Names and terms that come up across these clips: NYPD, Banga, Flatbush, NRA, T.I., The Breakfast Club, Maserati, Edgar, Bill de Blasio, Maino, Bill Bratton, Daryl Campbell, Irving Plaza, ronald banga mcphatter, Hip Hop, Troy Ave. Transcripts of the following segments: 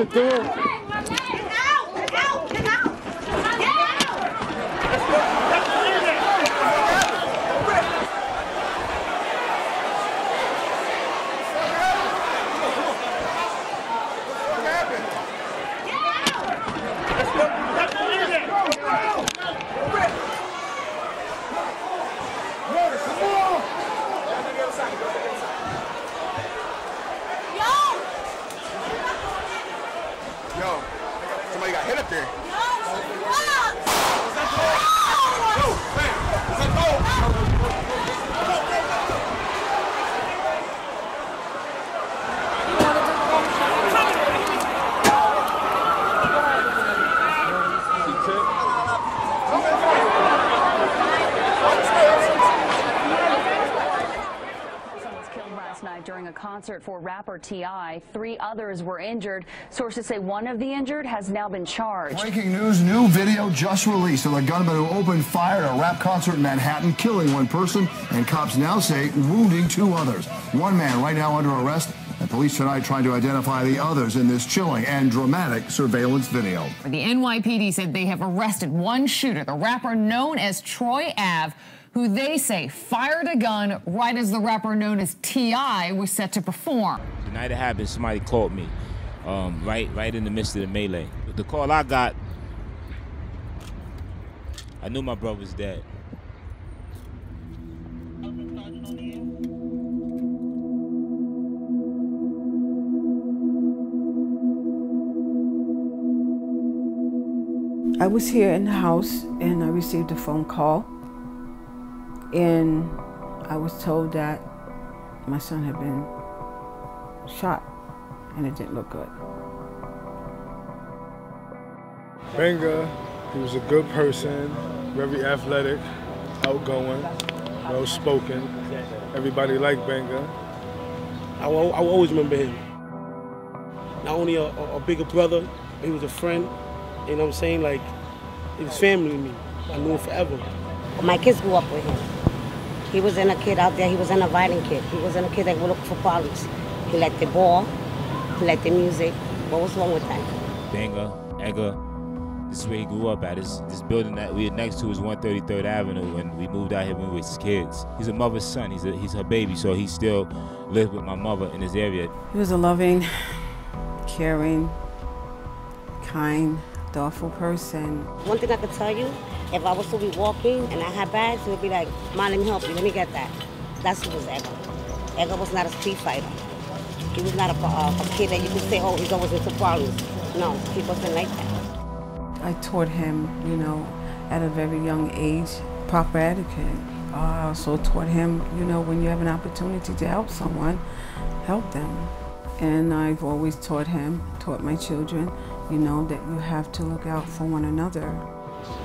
should do it. For rapper T.I. 3 others were injured. Sources say one of the injured has now been charged. Breaking news, new video just released of a gunman who opened fire at a rap concert in Manhattan, killing one person, and cops now say wounding 2 others. One man right now under arrest, and police tonight trying to identify the others in this chilling and dramatic surveillance video. The NYPD said they have arrested one shooter, the rapper known as Troy Ave, who they say fired a gun right as the rapper known as T.I. was set to perform. The night it happened, somebody called me, right in the midst of the melee. The call I got, I knew my brother was dead. I was here in the house and I received a phone call. And I was told that my son had been shot, and it didn't look good. Banga, he was a good person, very athletic, outgoing, well-spoken. Everybody liked Banga. I will always remember him. Not only a bigger brother, but he was a friend. You know what I'm saying? Like, he was family to me. I knew him forever. My kids grew up with him. He wasn't a kid out there, he wasn't a violent kid. He wasn't a kid that would look for problems. He liked the ball, he liked the music. What was wrong with that? Banga, Edgar, this is where he grew up at. This building that we were next to is 133rd Avenue, and we moved out here when we were kids. He's a mother's son, he's her baby, so he still lived with my mother in this area. He was a loving, caring, kind, thoughtful person. One thing I could tell you, if I was to be walking and I had bags, it would be like, Mom, let me help you, let me get that. That's what was Edgar. Edgar was not a street fighter. He was not a kid that you could say, oh, he's always into problems. No, he wasn't like that. I taught him, you know, at a very young age, proper etiquette. I also taught him, you know, when you have an opportunity to help someone, help them. And I've always taught him, taught my children, you know, that you have to look out for one another.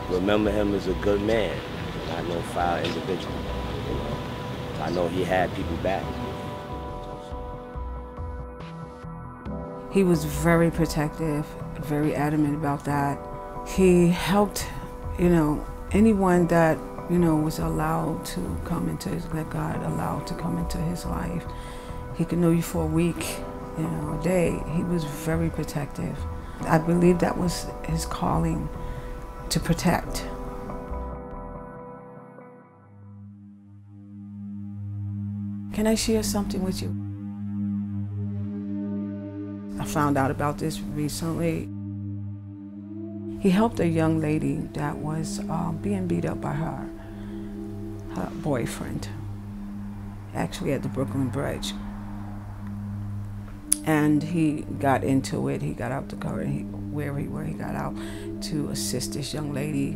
Remember him as a good man, not no foul individual. You know, I know he had people back. He was very protective, very adamant about that. He helped, you know, anyone that, you know, was allowed to come into his, that God allowed to come into his life. He could know you for a week, you know, a day. He was very protective. I believe that was his calling, to protect. Can I share something with you? I found out about this recently. He helped a young lady that was being beat up by her boyfriend, actually at the Brooklyn Bridge. And he got into it, he got out the car, and he got out to assist this young lady.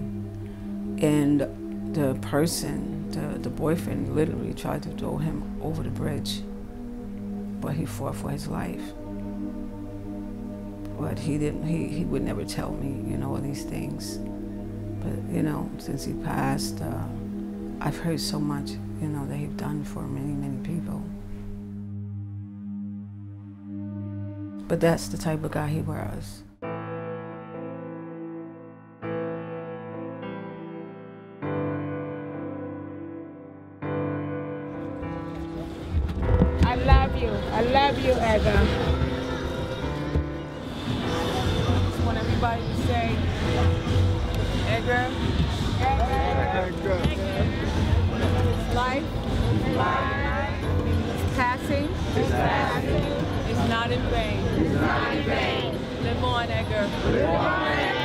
And the person, the boyfriend, literally tried to throw him over the bridge, but he fought for his life. But he didn't, he would never tell me, you know, all these things. But, you know, since he passed, I've heard so much, you know, that he's done for many, many people. But that's the type of guy he was. I love you, Edgar. everybody to say, Edgar, Edgar. It's life, it's passing, it's not in vain, live on, Edgar,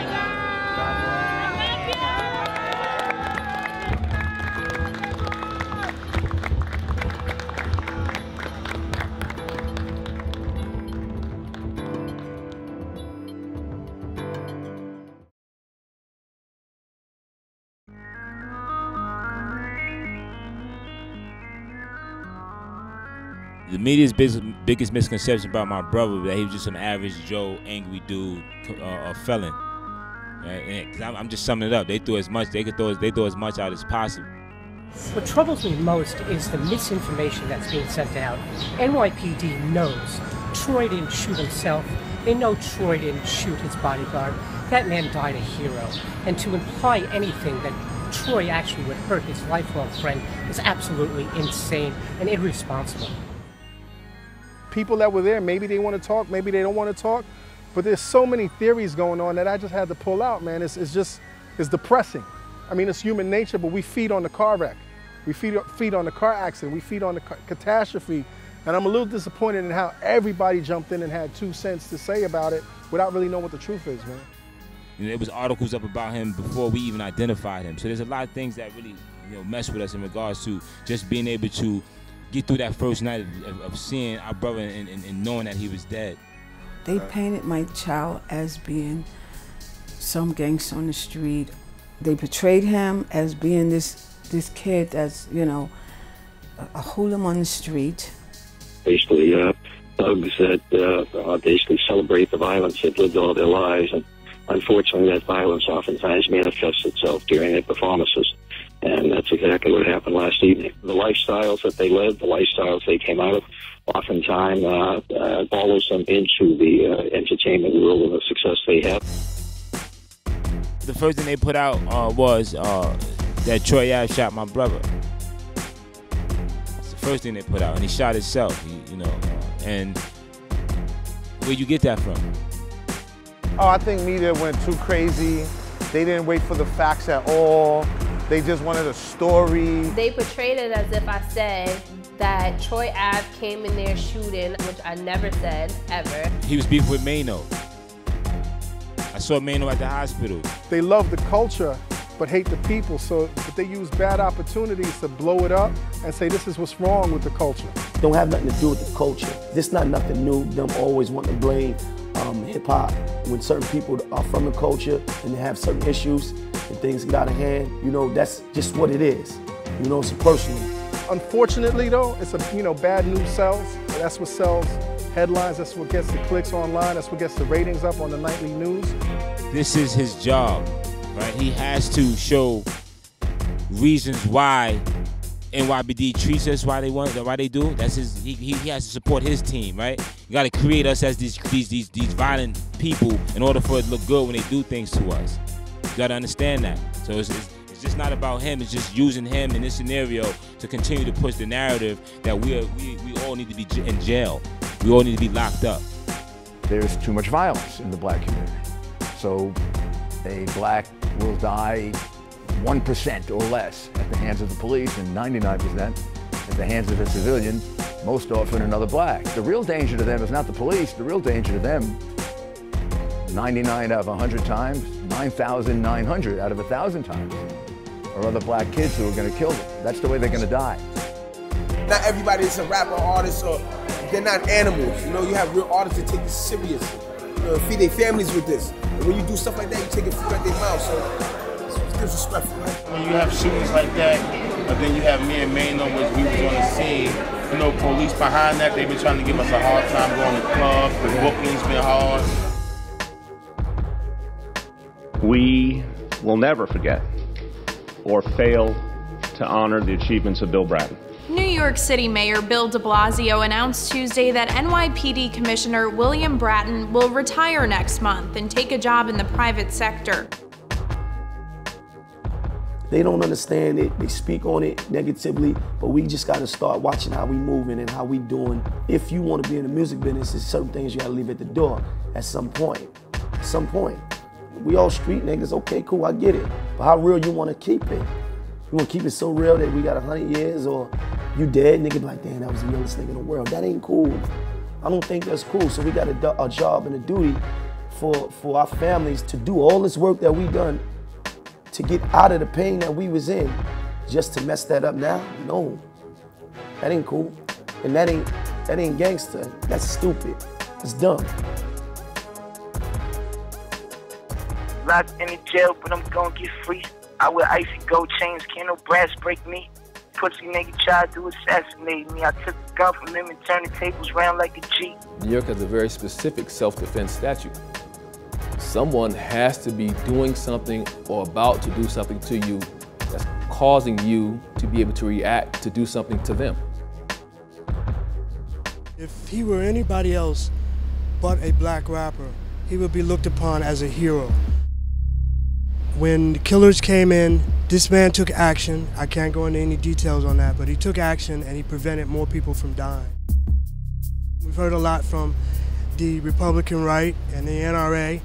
The media's biggest misconception about my brother was that he was just some average Joe, angry dude, a felon. And I'm just summing it up. They threw as much. They throw as much out as possible. What troubles me most is the misinformation that's being sent out. NYPD knows Troy didn't shoot himself. They know Troy didn't shoot his bodyguard. That man died a hero. And to imply anything that Troy actually would hurt his lifelong friend is absolutely insane and irresponsible. People that were there, maybe they want to talk, maybe they don't want to talk, but there's so many theories going on that I just had to pull out, man. It's depressing. I mean, it's human nature, but we feed on the car wreck. We feed on the car accident. We feed on the catastrophe. And I'm a little disappointed in how everybody jumped in and had 2 cents to say about it without really knowing what the truth is, man. You know, there was articles up about him before we even identified him. So there's a lot of things that really, you know, mess with us in regards to just being able to get through that first night of seeing our brother and knowing that he was dead. They painted my child as being some gangster on the street. They portrayed him as being this kid that's, you know, a hooligan on the street. Basically, thugs that basically celebrate the violence that lived all their lives. And unfortunately, that violence oftentimes manifests itself during their performances. And that's exactly what happened last evening. The lifestyles that they led, the lifestyles they came out of, oftentimes follows them into the entertainment world and the success they have. The first thing they put out was that Troy Ave shot my brother. It's the first thing they put out, and he shot himself, you know. And where'd you get that from? Oh, I think media went too crazy. They didn't wait for the facts at all. They just wanted a story. They portrayed it as if I said that Troy Ave came in there shooting, which I never said, ever. He was beefing with Maino. I saw Maino at the hospital. They love the culture, but hate the people, so but they use bad opportunities to blow it up and say this is what's wrong with the culture. Don't have nothing to do with the culture. This not nothing new, them always wanting to blame hip-hop. When certain people are from the culture and they have certain issues, and things get out of hand, you know, that's just what it is. You know, it's personal. Unfortunately though, it's a, you know, bad news sells. That's what sells headlines, that's what gets the clicks online, that's what gets the ratings up on the nightly news. This is his job, right? He has to show reasons why NYPD treats us why they do. That's his, he has to support his team, right? You gotta create us as these violent people in order for it to look good when they do things to us. You gotta understand that. So it's just not about him, it's just using him in this scenario to continue to push the narrative that we all need to be in jail. We all need to be locked up. There's too much violence in the black community. So a black will die 1% or less at the hands of the police and 99% at the hands of a civilian, most often another black. The real danger to them is not the police, the real danger to them, 99 out of 100 times, 9,900 out of 1,000 times, or other black kids who are going to kill them. That's the way they're going to die. Not everybody is a rapper, artist, or they're not animals. You know, you have real artists that take this seriously. You know, feed their families with this. And when you do stuff like that, you take it from their mouth. So it's disrespectful. When you have shootings like that, but then you have me and Maino, which we was on the scene. You know, police behind that, they've been trying to give us a hard time going to clubs. The booking's been hard. We will never forget or fail to honor the achievements of Bill Bratton. New York City Mayor Bill de Blasio announced Tuesday that NYPD Commissioner William Bratton will retire next month and take a job in the private sector. They don't understand it, they speak on it negatively, but we just gotta start watching how we moving and how we doing. If you wanna be in the music business, there's certain things you gotta leave at the door at some point. We all street niggas, okay, cool, I get it. But how real you wanna keep it? You wanna keep it so real that we got 100 years or you dead, nigga, like, damn, that was the realest thing in the world. That ain't cool. I don't think that's cool. So we got a job and a duty for our families to do all this work that we done to get out of the pain that we was in. Just to mess that up now? No. That ain't cool. And that ain't gangster. That's stupid. It's dumb. Locked in the jail, but I'm gonna get free. I wear icy gold chains, can't no brass break me. Pussy nigga tried to assassinate me. I took the gun from him and turned the tables round like a G. New York has a very specific self-defense statute. Someone has to be doing something or about to do something to you that's causing you to be able to react to do something to them. If he were anybody else but a black rapper, he would be looked upon as a hero. When the killers came in, this man took action. I can't go into any details on that, but he took action and he prevented more people from dying. We've heard a lot from the Republican right and the NRA,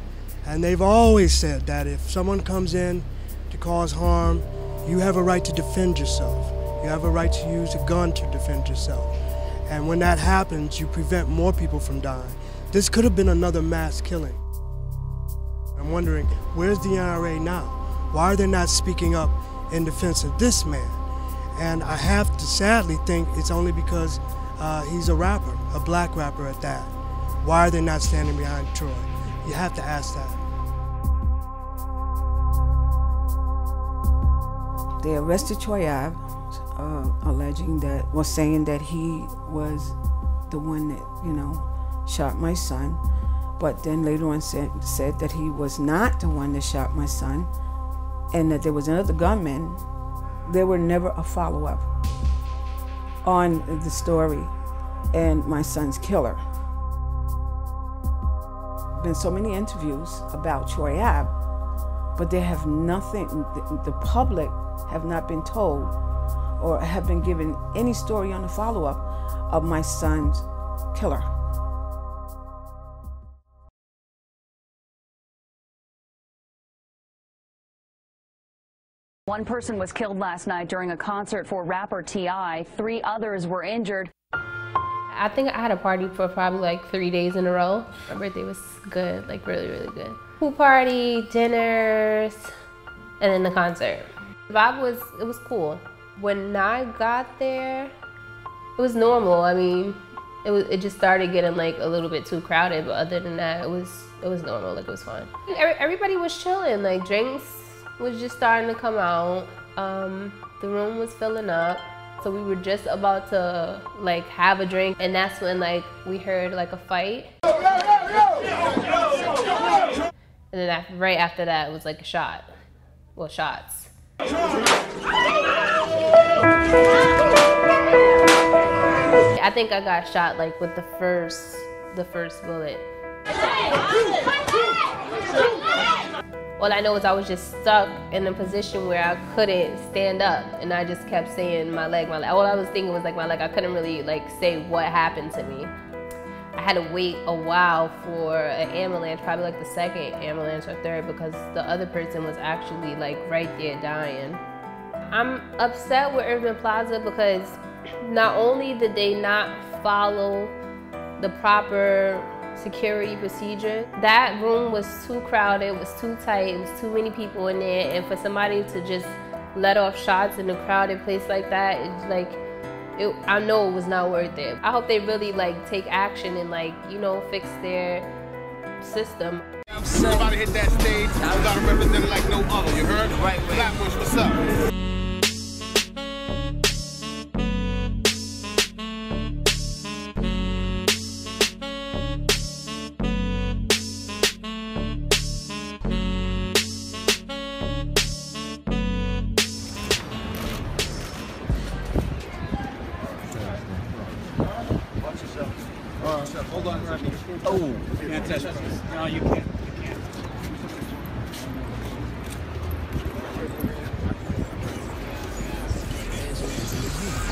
and they've always said that if someone comes in to cause harm, you have a right to defend yourself. You have a right to use a gun to defend yourself. And when that happens, you prevent more people from dying. This could have been another mass killing. I'm wondering, where's the NRA now? Why are they not speaking up in defense of this man? And I have to sadly think it's only because he's a rapper, a black rapper at that. Why are they not standing behind Troy? You have to ask that. They arrested Troy Ave, alleging that, or saying that he was the one that, you know, shot my son. But then later on said that he was not the one that shot my son and that there was another gunman. There were never a follow-up on the story and my son's killer. Been so many interviews about Troy Ave, but they have nothing, the public have not been told or have been given any story on the follow-up of my son's killer. One person was killed last night during a concert for rapper T.I. Three others were injured. I think I had a party for probably like 3 days in a row. My birthday was good, like really, really good. Pool party, dinners, and then the concert. The vibe was, it was cool. When I got there, it was normal. I mean, it just started getting like a little bit too crowded, but other than that, it was normal, like it was fun. Everybody was chilling, like drinks was just starting to come out. The room was filling up. So we were just about to like have a drink, and that's when like we heard like a fight. And then right after that, it was like a shot, well, shots. I think I got shot like with the first bullet. All I know is I was just stuck in a position where I couldn't stand up, and I just kept saying my leg, my leg. All I was thinking was like my leg. I couldn't really like say what happened to me. I had to wait a while for an ambulance, probably like the second ambulance or third, because the other person was actually like right there dying. I'm upset with Irving Plaza because not only did they not follow the proper security procedure, that room was too crowded, it was too tight, it was too many people in there, and for somebody to just let off shots in a crowded place like that, it's like, I know it was not worth it. I hope they really like take action and like, you know, fix their system. I'm sure about to hit that stage. I gotta represent it like no other. You heard? Right way. Flatbush, what's up? Hold on a second. Oh, you can't touch this. No, you can't. You can't.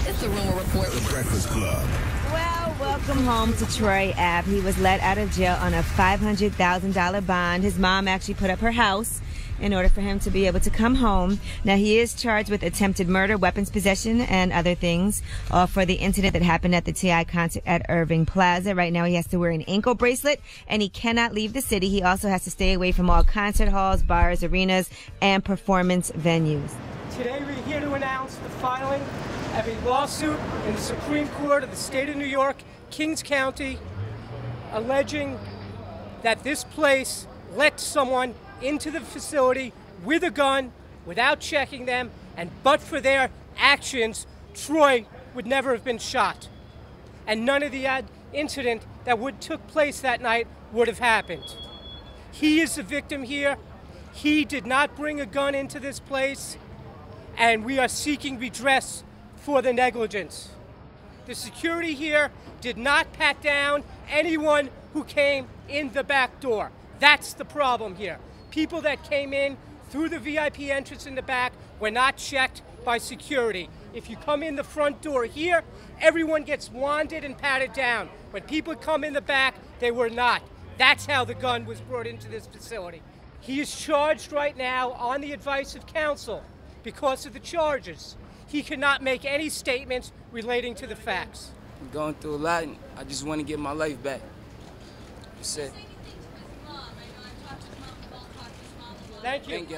It's a rumor report. The Breakfast Club. Well. Welcome home to Troy Ave. He was let out of jail on a $500,000 bond. His mom actually put up her house in order for him to be able to come home. Now, he is charged with attempted murder, weapons possession, and other things for the incident that happened at the T.I. concert at Irving Plaza. Right now, he has to wear an ankle bracelet, and he cannot leave the city. He also has to stay away from all concert halls, bars, arenas, and performance venues. Today, we're here to announce the filing of a lawsuit in the Supreme Court of the state of New York, Kings County, alleging that this place let someone into the facility with a gun, without checking them, and but for their actions, Troy would never have been shot. And none of the incident that took place that night would have happened. He is the victim here. He did not bring a gun into this place, and we are seeking redress for the negligence. The security here did not pat down anyone who came in the back door. That's the problem here. People that came in through the VIP entrance in the back were not checked by security. If you come in the front door here, everyone gets wanded and patted down. When people come in the back, they were not. That's how the gun was brought into this facility. He is charged right now on the advice of counsel because of the charges. He cannot make any statements relating to the facts. I'm going through a lot, and I just want to get my life back. That's it. Thank you. Thank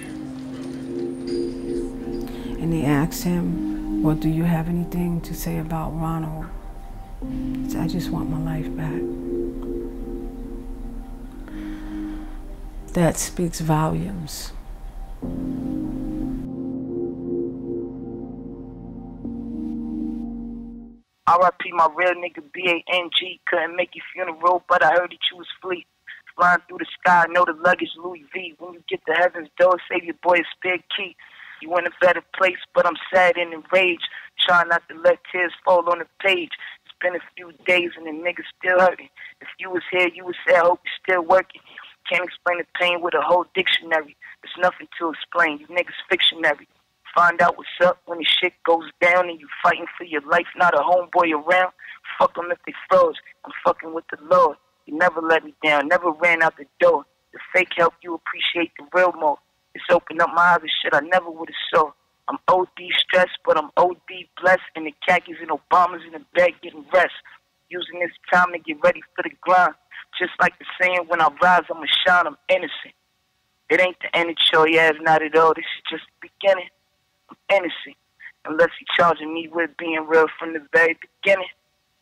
you. And they asked him, well, do you have anything to say about Ronald? He said, I just want my life back. That speaks volumes. R.I.P. my real nigga, B.A.N.G. Couldn't make your funeral, but I heard that you was fleet. Flying through the sky, know the luggage, Louis V. When you get to heaven's door, save your boy a spare key. You in a better place, but I'm sad and enraged. Trying not to let tears fall on the page. It's been a few days and the nigga still hurting. If you was here, you would say, I hope you're still working. Can't explain the pain with a whole dictionary. There's nothing to explain. You niggas fictionary. Find out what's up when the shit goes down and you fighting for your life, not a homeboy around. Fuck them if they froze. I'm fucking with the Lord. He never let me down, never ran out the door. The fake help you appreciate the real more. It's opened up my eyes and shit I never would have saw. I'm OD stressed, but I'm OD blessed. And the khakis and Obamas in the bed getting rest. Using this time to get ready for the grind. Just like the saying, when I rise, I'ma shine, I'm innocent. It ain't the end of your ass, not at all. This is just the beginning. I'm innocent, unless he charging me with being real from the very beginning.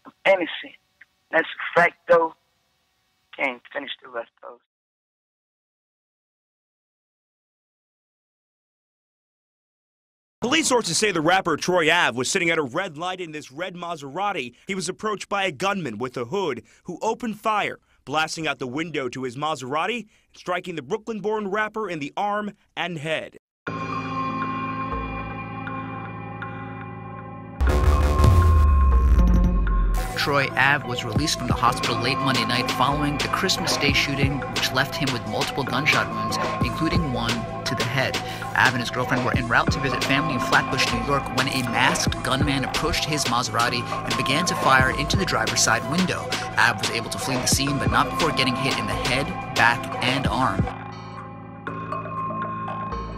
I'm innocent. That's a fact, though. Can't finish the rest, though. Police sources say the rapper Troy Ave was sitting at a red light in this red Maserati. He was approached by a gunman with a hood who opened fire, blasting out the window to his Maserati, striking the Brooklyn-born rapper in the arm and head. Troy Ave was released from the hospital late Monday night following the Christmas Day shooting, which left him with multiple gunshot wounds, including one to the head. Ave and his girlfriend were en route to visit family in Flatbush, New York, when a masked gunman approached his Maserati and began to fire into the driver's side window. Ave was able to flee the scene, but not before getting hit in the head, back, and arm.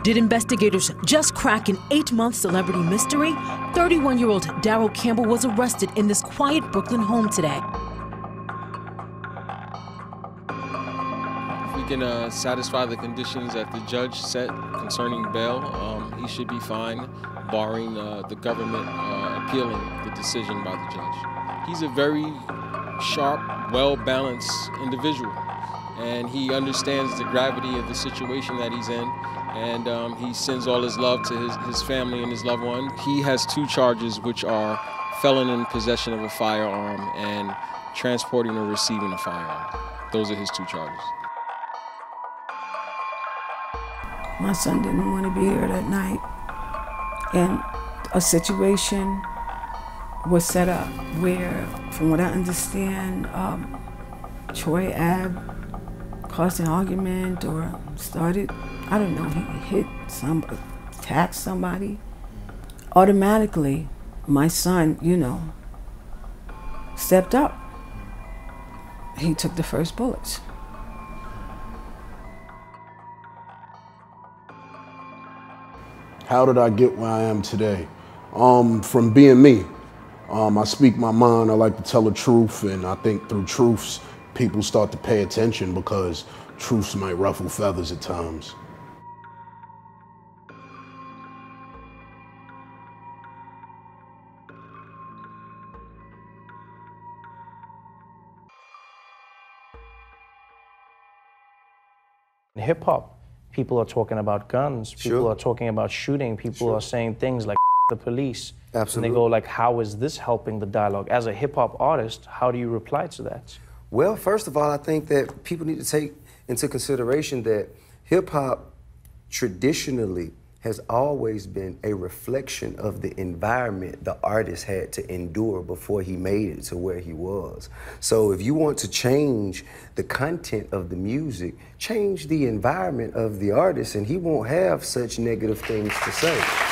Did investigators just crack an 8-month celebrity mystery? 31-year-old Daryl Campbell was arrested in this quiet Brooklyn home today. If we can satisfy the conditions that the judge set concerning bail, he should be fine, barring the government appealing the decision by the judge. He's a very sharp, well-balanced individual, and he understands the gravity of the situation that he's in, and he sends all his love to his family and his loved one. He has 2 charges, which are felon in possession of a firearm and transporting or receiving a firearm. Those are his 2 charges. My son didn't want to be here that night, and a situation was set up where, from what I understand, Troy Ave caused an argument or started, I don't know, he hit somebody, attacked somebody. automatically my son, you know, stepped up. He took the first bullets. How did I get where I am today? From being me. I speak my mind, I like to tell the truth, and I think through truths, people start to pay attention because truths might ruffle feathers at times. In hip-hop, people are talking about guns, people are talking about shooting, people are saying things like the police. Absolutely. And they go like, how is this helping the dialogue? As a hip-hop artist, how do you reply to that? Well, first of all, I think that people need to take into consideration that hip-hop traditionally has always been a reflection of the environment the artist had to endure before he made it to where he was. So if you want to change the content of the music, change the environment of the artist, and he won't have such negative things to say.